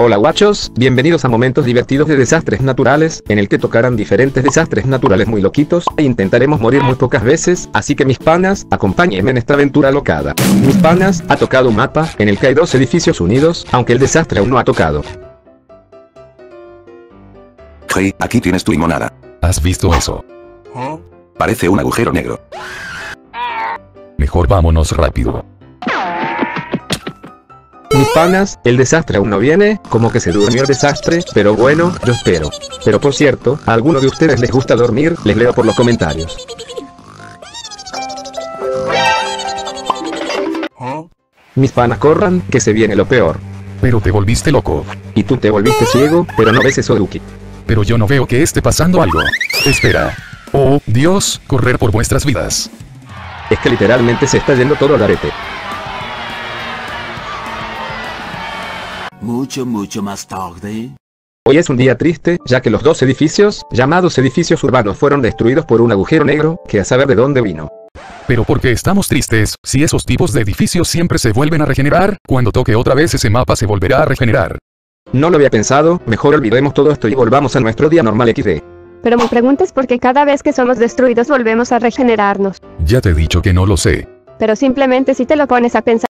Hola guachos, bienvenidos a momentos divertidos de desastres naturales, en el que tocarán diferentes desastres naturales muy loquitos, e intentaremos morir muy pocas veces, así que mis panas, acompáñenme en esta aventura locada. Mis panas, ha tocado un mapa, en el que hay dos edificios unidos, aunque el desastre aún no ha tocado. Hey, aquí tienes tu limonada. ¿Has visto eso? ¿Eh? Parece un agujero negro. Mejor vámonos rápido. Mis panas, el desastre aún no viene, como que se durmió el desastre, pero bueno, yo espero. Pero por cierto, ¿a alguno de ustedes les gusta dormir? Les leo por los comentarios. Mis panas, corran, que se viene lo peor. Pero te volviste loco. Y tú te volviste ciego, pero no ves eso, Duki. Pero yo no veo que esté pasando algo. Espera. Oh, Dios, correr por vuestras vidas. Es que literalmente se está yendo todo al garete. Mucho más tarde. Hoy es un día triste, ya que los dos edificios, llamados edificios urbanos, fueron destruidos por un agujero negro, que a saber de dónde vino. Pero ¿por qué estamos tristes, si esos tipos de edificios siempre se vuelven a regenerar? Cuando toque otra vez ese mapa se volverá a regenerar. No lo había pensado, mejor olvidemos todo esto y volvamos a nuestro día normal XD. Pero me preguntas por qué cada vez que somos destruidos volvemos a regenerarnos. Ya te he dicho que no lo sé. Pero simplemente si te lo pones a pensar.